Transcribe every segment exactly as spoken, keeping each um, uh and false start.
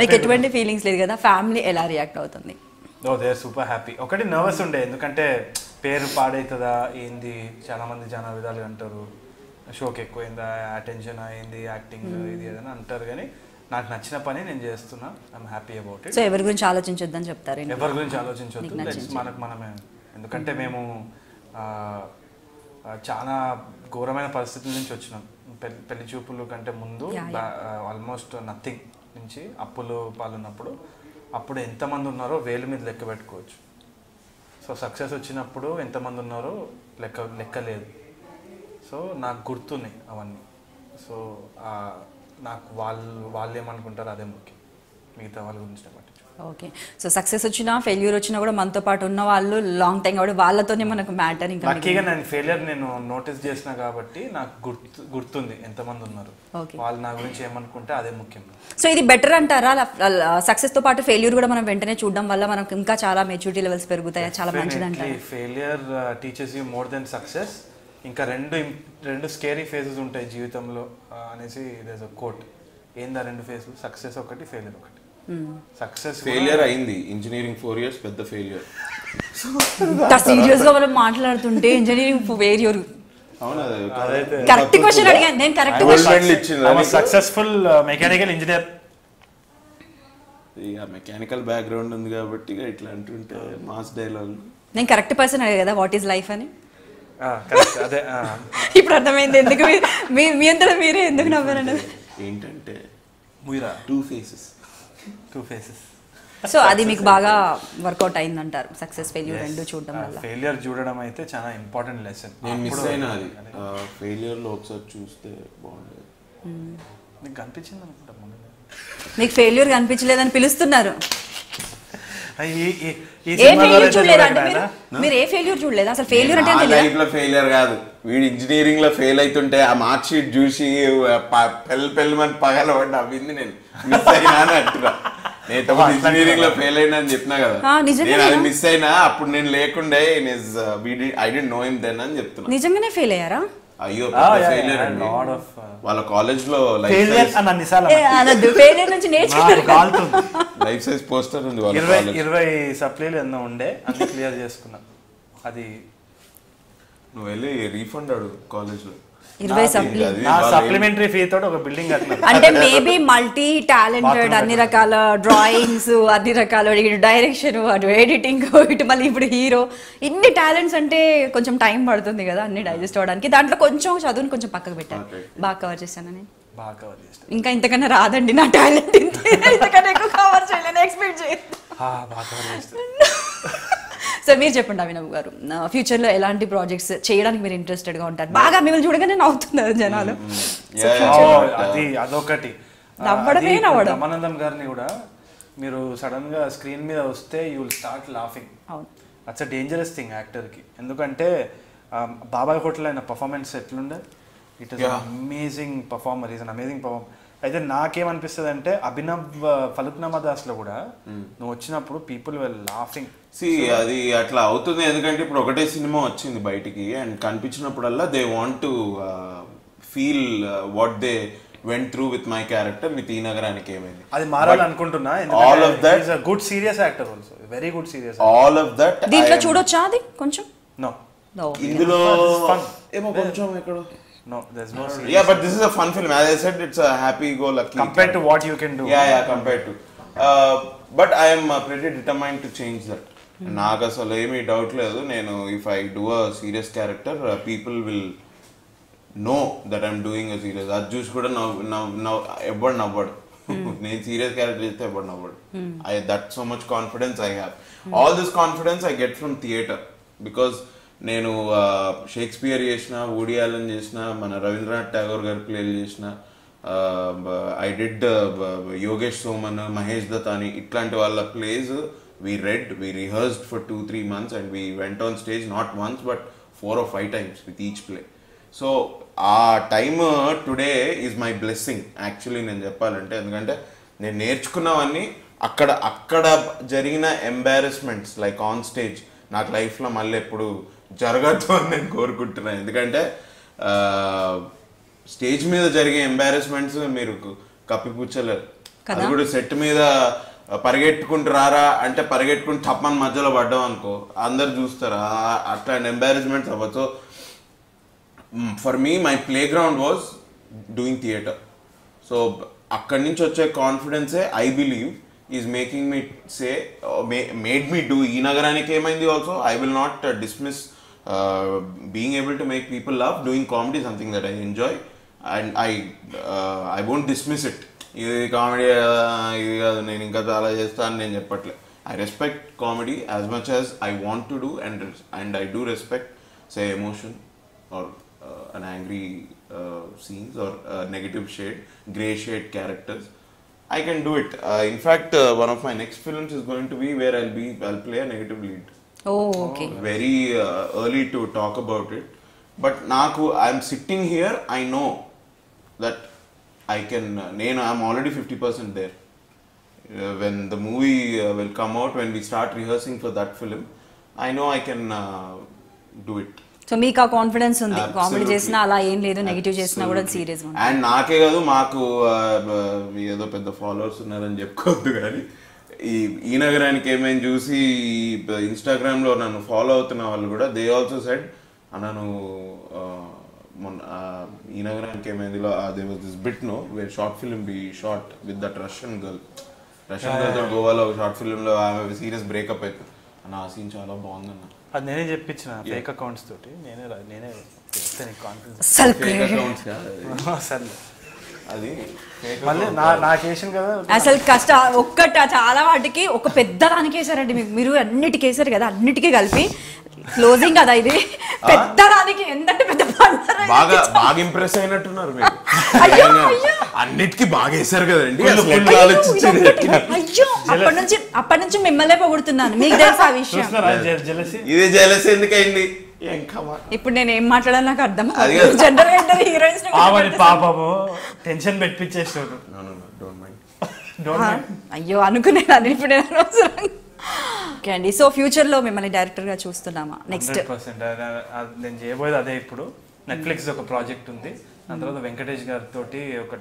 మీకు ఎటువంటి ఫీలింగ్స్ లేదు కదా, ఫ్యామిలీ ఎలా రియాక్ట్ అవుతుంది? Oh they are super happy. ఒకటి నర్వస్ ఉండే, ఎందుకంటే పేరు పాడైతుందా ఏంది, చాలామంది చాలా విధాలుగా అంటారు, షోకి ఎక్కువైందా, అటెన్షన్ అయింది, యాక్టింగ్ ఇది ఏదైనా అంటారు. కానీ నాకు నచ్చిన పని నేను చేస్తున్నా, I'm happy about it. So ఎవరి గురించి ఆలోచించొద్దని చెప్తారు? ఎవరి గురించి ఆలోచించొద్దు, మనకు మనమే. ఎందుకంటే మేము చాలా ఘోరమైన పరిస్థితుల నుంచి వచ్చినాం. పెళ్లి చూపులు కంటే ముందు ఆల్మోస్ట్ నథింగ్ నుంచి, అప్పులు పాలున్నప్పుడు, అప్పుడు ఎంతమంది ఉన్నారో వేలు మీద లెక్క పెట్టుకోవచ్చు. సో సక్సెస్ వచ్చినప్పుడు ఎంతమంది ఉన్నారో లెక్క లెక్కలేదు. సో నాకు గుర్తున్నాయి అవన్నీ. సో నాకు వాళ్ళు వాళ్ళు ఏమనుకుంటారు అదే ముఖ్యం, మిగతా వాళ్ళ గురించి బట్టి. ఓకే, సో సక్సెస్ వచ్చినా ఫెయిల్యూర్ వచ్చినా కూడా మనతో పాటు ఉన్న వాళ్ళు లాంగ్ టైం కాబట్టి వాళ్ళతోనే మనకు మ్యాటర్. ఇంకా లక్కీగా నేను ఫెయిల్యూర్ నేను నోటీస్ చేసినా కాబట్టి నాకు గుర్తు గుర్తుంది ఎంతమంది ఉన్నారు, వాళ్ళు నా గురించి ఏమనుకుంటే అదే ముఖ్యం. సో ఇది బెటర్ అంటారా? సక్సెస్ తో పాటు ఫెయిల్యూర్ కూడా మనం వెంటనే చూడడం వల్ల మనకు ఇంకా చాలా మెచ్యూరిటీ లెవెల్స్ పెరుగుతాయి, చాలా మంచిది అంటారు. Failure teachers you more than success. ఇంకా రెండు రెండు స్కేరీ ఫేజెస్ ఉంటాయి జీవితంలో అనేసి దేర్ అ కోట్. ఏందా రెండు ఫేజులు? సక్సెస్ ఒకటి, ఫెయిల్యూర్ ఒకటి. సక్సెస్ ఫెయిల్యూర్ అయింది ఇంజనీరింగ్ ఫోర్ ఇయర్స్ పెద్ద ఫెయిల్యూర్. సీరియస్ గా మనం మాట్లాడుతుంటే ఇంజనీరింగ్ ఫెయిల్యూర్. అవునా? కరెక్ట్ క్వశ్చన్ అడిగాను నేను, correct question. I was successful mechanical engineer. Yeah, mechanical background ఉంది కాబట్టి ఇట్లా అంటుంటే మాస్ డైలాగ్. నేను కరెక్ట్ పర్సన్ అడిగా కదా, వాట్ ఇస్ లైఫ్ అని. కరెక్ట్, అదే ఇప్పుడు అర్థమైంది ఎందుకు మీ మీ అంతా మీరే ఎందుకు నవ్వారన్నది. ఏంటంటే ముయిరా two faces. Two faces. So అది మీకు బాగా వర్కౌట్ అయింది అంటారు, సక్సెస్ ఫెయిల్యూర్ రెండు చూడడం వల్ల. ఫెయిల్యూర్ చూడడం అయితే చాలా ఇంపార్టెంట్ లెసన్. నేను మిస్ అయినా అది ఫెయిల్యూర్ లో ఒకసారి చూస్తే బాగుంటుంది. మీకు కనిపించింది అనుకుంటా మొన్న. మీకు ఫెయిల్యూర్ కనిపించలేదని పిలుస్తున్నారు. ఇంజనీరింగ్ లో ఫెయిల్ అవుతుంటే ఆ మార్క్ షీట్ చూసి పెళ్ళి పెళ్ళి మన పగల పడ్డా అవ్వింది. నేను మిస్ అయినా అని అంటున్నా. నేను ఇంజనీరింగ్ లో ఫెయిల్ అయినా అని చెప్పినా కదా, నేను అది మిస్ అయినా. అప్పుడు నేను లేకుండే I did know him then అని చెప్తున్నా. నిజంగానే ఫెయిల్ అయ్యారా? అయ్యో, ఫెయిల్యూర్ అండి. వాళ్ళ కాలేజ్ లో లైఫ్ సైజ్ పోస్టర్ ఉంది. ఇరవై సప్లీలు ఎన్నో ఉండే, అన్ని క్లియర్ చేసుకున్నా. అది నువ్వు వెళ్ళి రీఫండ్ అడుగు కాలేజ్ లో. సప్లిమెంటరీ ఫీ తోటి ఒక బిల్డింగ్ అంటే మేబీ మల్టీ టాలెంటెడ్, అన్ని రకాల డ్రాయింగ్స్, అన్ని రకాల డైరెక్షన్, ఎడిటింగ్, ఇటు మళ్ళీ ఇప్పుడు హీరో, ఇన్ని టాలెంట్స్ అంటే కొంచెం టైం పడుతుంది కదా అన్ని డైజెస్ట్ అవడానికి. దాంట్లో కొంచెం చదువుని కొంచెం పక్కకు పెట్టాను. బాగా కవర్ చేశానని బాగా కవర్ చేస్తాను. ఇంకా ఇంతకన్నా రాదండి నా టాలెంట్, ఇంతకన్నా ఎక్కువ కవర్ చేయలేను, ఎక్స్పెక్ట్ చేయలేదు. సో మీరు చెప్పండి అభినవ్ గారు, ఫ్యూచర్లో ఎలాంటి ప్రాజెక్ట్స్ చేయడానికి మీరు ఇంట్రెస్టెడ్గా ఉంటారు? బాగా మిమ్మల్ని చూడగానే నవ్వుతున్నారు జనాలు. అది అదొకటి. నవ్వడమే నవ్వడం. రమానందం గారిని కూడా మీరు సడన్గా స్క్రీన్ మీద వస్తే you will start laughing. అట్స్ a dangerous thing యాక్టర్కి. ఎందుకంటే బాబాయ్ హోటల్ ఆయన పర్ఫార్మెన్స్ ఎట్లుండే, it is amazing performer, is an amazing performer. అయితే నాకేమనిపిస్తుంది అంటే అభినవ్ ఫలుక్నామా దాస్లో కూడా నువ్వు వచ్చినప్పుడు పీపుల్ వెల్ లాఫింగ్. సి అది అట్లా అవుతుంది ఎందుకంటే ఇప్పుడు ఒకటే సినిమా వచ్చింది బయటికి, అండ్ కనిపించినప్పుడల్లా they want to feel what they went through with my character, with Ee నగరానికి ఏమైంది. అది మారాలనుకుంటున్నా. All of that is a good serious actor also, very good serious. All of that దీంట్లో చూడొచ్చా? అది కొంచెం నో ఇందులో ఏమో కొంచెం ఎక్కడో. No, there's no serious. Yeah, but this is a fun film. As I said, it's a happy-go-lucky. Compared to what you can do. Yeah, yeah, compared to. Uh, but I am uh, pretty determined to change that. Naga asal emi doubt ledu. Nenu if I do a serious character, uh, people will know that I'm doing a serious. Adjus kuda now now now ever navvadu. Nenu serious character isthe ever navvadu. I that so much confidence I have. Mm. All this confidence I get from theater because. నేను Shakespeare చేసిన, Woody Alan చేసిన, మన రవీంద్రనాథ్ టాగోర్ గారి ప్లేలు చేసిన, I did Yogesh Soman, Mahesh Dattani, ఇట్లాంటి వాళ్ళ plays we read, we rehearsed for two three months and we went on stage not once but four or five times with each play. So ఆ time today is my blessing actually నేను చెప్పాలంటే. ఎందుకంటే నేను నేర్చుకున్నవన్నీ అక్కడ అక్కడ జరిగిన ఎంబారస్మెంట్స్ like on stage నాకు లైఫ్లో మళ్ళీ ఎప్పుడు జరగదు అని నేను కోరుకుంటున్నాను. ఎందుకంటే స్టేజ్ మీద జరిగే ఎంబారెస్మెంట్స్ మీరు కప్పిపుచ్చలేరు. అది కూడా సెట్ మీద పరిగెట్టుకుంటూ రారా అంటే పరిగెట్టుకుంటూ తప్పని మధ్యలో పడ్డాం అనుకో అందరు చూస్తారు, అట్లాంటి ఎంబారెస్మెంట్స్ అవ్వచ్చు. For me my playground was doing theatre. So అక్కడి నుంచి వచ్చే కాన్ఫిడెన్సే I believe is making me say made me do. ఈ నగరానికి ఏమైంది also I will not dismiss being able to make people love doing comedy, something that I enjoy and I I won't dismiss it. ఇది comedy ఇది కాదు నేను ఇంకా చాలా చేస్తాను నేను చెప్పట్లే. I respect comedy as much as I want to do and and I do respect say emotion or uh, an angry uh, scenes or uh, negative shade, grey shade characters. I can do it. Uh, in fact, uh, one of my next films is going to be where I'll be, I'll play a negative lead. Oh, okay. Uh, very uh, early to talk about it. But naaku, I'm sitting here, I know that I can, uh, I'm already fifty percent there. Uh, when the movie uh, will come out, when we start rehearsing for that film, I know I can uh, do it. So మీకు ఆ confidence ఉంది, comedy చేసినా అలా ఏం లేదు, negative చేసినా కూడా serious ఉంది. అండ్ నాకే కాదు మాకు ఏదో పెద్ద ఫాలోవర్స్ ఉన్నారని చెప్పుకోవద్దు కానీ ఈ ఈ నగరానికి ఏమైనా చూసి ఇన్స్టాగ్రామ్లో నన్ను ఫాలో అవుతున్న వాళ్ళు కూడా దే ఆల్సో సెడ్ అన్న నువ్వు మొన్న ఈ నగరానికి ఏమైందిలో there was this bit know where short film be short with that Russian girl Russian గర్ల్తో గోవాలో షార్ట్ ఫిల్మ్లో ఆమె సీరియస్ బ్రేకప్ అవుతుంది అన్న. ఆ సీన్ చాలా బాగుందన్న, అది నేనే చెప్పించిన ఫేక్ అకౌంట్స్ తోటి. నేనే నేనే అది నాకేసాను కదా అసలు కష్ట ఒక్కట చాలా వాటికి ఒక పెద్ద దానికి వేసారండి మీరు, అన్నిటికీ వేసారు కదా అన్నిటికీ కలిపి క్లోజింగ్ కదా ఇది పెద్ద దానికి ఎందంటే పెద్ద బాగా బాగా ఇంప్రెస్ అయినట్టున్నారు మీరు అన్నిటికీ బాగా వేసారు కదండి. అయ్యో అప్పటి నుంచి అప్పటి నుంచి మిమ్మల్నే పొగుడుతున్నాను మీకు తెలుసు ఆ విషయం. ఇది జెలసీ ఎందుకైంది ఇప్పుడు నేను ఏం మాట్లాడాలి నాకు అర్థం జనరల్ హీరోయిన్స్ పాపము టెన్షన్ పెట్టించేస్తాను. అయ్యో అనుకునేదాన్ని ఇప్పుడు నేను అవసరం. ఓకే అండి, సో ఫ్యూచర్లో మిమ్మల్ని డైరెక్టర్గా చూస్తున్నామా? నెక్స్ట్ నేను చేయబోయేది అదే. ఇప్పుడు నెట్ఫ్లిక్స్ ఒక ప్రాజెక్ట్ ఉంది, దాని తర్వాత వెంకటేష్ గారితో ఒక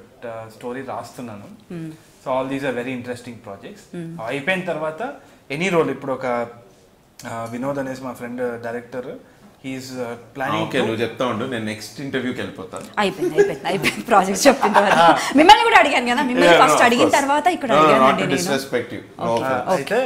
స్టోరీ రాస్తున్నాను. So all these are very interesting projects. అయిపోయిన తర్వాత ఎనీ రోల్ ఇప్పుడు ఒక వినోద్ అనేసి మా ఫ్రెండ్ డైరెక్టర్ హీస్ ప్లానింగ్ చెప్తా ఉండు నేను నెక్స్ట్ ఇంటర్వ్యూకి వెళ్ళిపోతాను. అయిపోయింది అయిపోయింది అయిపోయింది ప్రాజెక్ట్ చెప్పిన తర్వాత మిమ్మల్ని కూడా అడిగాను కదా, మిమ్మల్ని ఫస్ట్ అడిగిన తర్వాత ఇక్కడ అయితే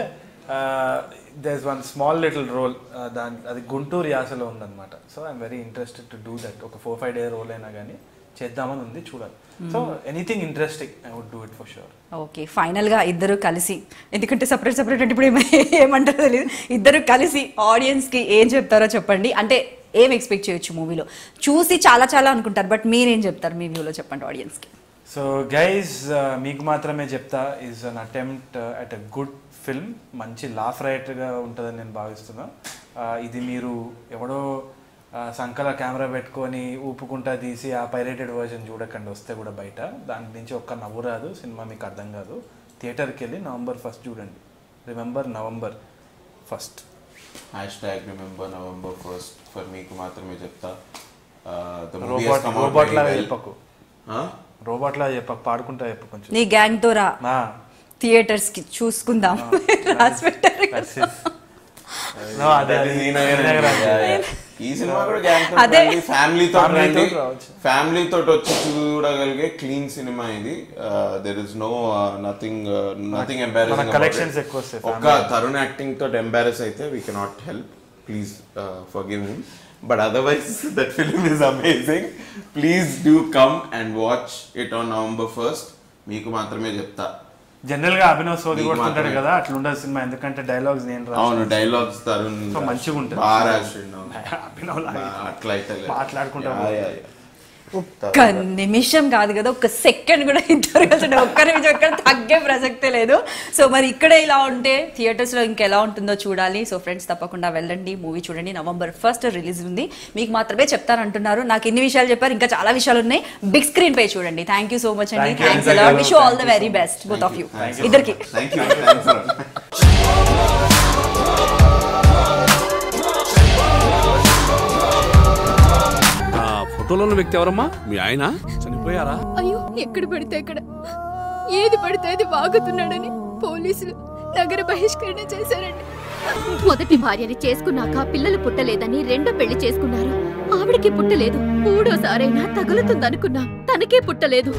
there is one small little role దాని అది గుంటూరు యాసలో ఉందన్నమాట. So I'm very interested to do that. ఒక ఫోర్ ఫైవ్ డే రోల్ అయినా కానీ చేద్దామని ఉంది, చూడాలి. So anything interesting I would do it for sure. Okay, ఫైనల్గా ఇద్దరు కలిసి, ఎందుకంటే సపరేట్ సపరేట్ అంటే ఇప్పుడు ఏమంటారో తెలియదు, ఇద్దరు కలిసి ఆడియన్స్కి ఏం చెప్తారో చెప్పండి. అంటే ఏం ఎక్స్పెక్ట్ చేయొచ్చు మూవీలో? చూసి చాలా చాలా అనుకుంటారు, బట్ మీరేం చెప్తారు మీ వ్యూలో చెప్పండి ఆడియన్స్కి. సో గైస్, మీకు మాత్రమే చెప్తా is an attempt at a good film. మంచి లాఫ్ రైట్గా ఉంటుందని నేను భావిస్తున్నా. ఇది మీరు ఎవడో సంకల కెమెరా పెట్టుకొని ఊపుకుంటా తీసి ఆ పైరేటెడ్ వర్జన్ చూడకండి, వస్తే కూడా బయట దాని నుంచి ఒక్క నవ్వు రాదు, సినిమా మీకు అర్థం కాదు. థియేటర్కి వెళ్ళి నవంబర్ ఫస్ట్ చూడండి. Remember November first hashtag remember November first for మీకు మాత్రమే చెప్తా. రోబోట్లా చెప్పకు, రోబోట్లా చెప్పకు, పాడుకుంటా చెప్పు కొంచెం నీ గ్యాంగ్ తోరా థియేటర్స్ కి చూసుకుందాం. ఫ్యామిలీ తోటి వచ్చి చూడగలిగే క్లీన్ సినిమా ఇది. There is no nothing nothing embarrassing. ఒక తరుణ్ యాక్టింగ్ తోటి ఎంబారెస్ అయితే we cannot help, please forgive him. But otherwise, that film is amazing. Please do come and watch it on November first. మీకు మాత్రమే చెప్తా. General గా అభినవ్ సోది కొడుతుంటాడు కదా, అట్లా ఉండదు సినిమా. ఎందుకంటే డైలాగ్స్ నేను రాశాను. అవును, డైలాగ్స్ తరుణ్ మంచిగా ఉంటాడు. అభినవ్ అట్లా అయితే మాట్లాడుకుంటా. ఒక్క నిమిషం కాదు కదా, ఒక్క సెకండ్ కూడా ఇద్దరు కలిసి ఒక్క నిమిషం ఎక్కడ తగ్గే ప్రసక్తే లేదు. సో మరి ఇక్కడే ఇలా ఉంటే థియేటర్స్లో ఇంకెలా ఉంటుందో చూడాలి. సో ఫ్రెండ్స్ తప్పకుండా వెళ్ళండి, మూవీ చూడండి. నవంబర్ ఫస్ట్ రిలీజ్ ఉంది. మీకు మాత్రమే చెప్తానంటున్నారు, నాకు ఇన్ని విషయాలు చెప్పారు, ఇంకా చాలా విషయాలు ఉన్నాయి. బిగ్ స్క్రీన్ పై చూడండి. థ్యాంక్ యూ సో మచ్ అండి. Thanks a lot. Wish you all the very best both of you ఇద్దరికి. ఫోటోలో ఉన్న వ్యక్తి ఎవరమ్మా? మీ ఆయన చనిపోయారా? అయ్యో, ఎక్కడ పడితే అక్కడ ఏది పడితే అది వాగుతున్నాడని పోలీసులు నగర బహిష్కరణ చేశారండి. మొదటి భార్యని చేసుకున్నాక పిల్లలు పుట్టలేదని రెండో పెళ్లి చేసుకున్నారు. ఆవిడకి పుట్టలేదు. మూడోసారైనా తగులుతుందనుకున్నా, తనకే పుట్టలేదు.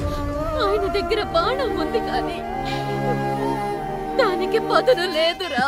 ఆయన దగ్గర బాణం ఉంది కానీ దానికి పదును లేదురా.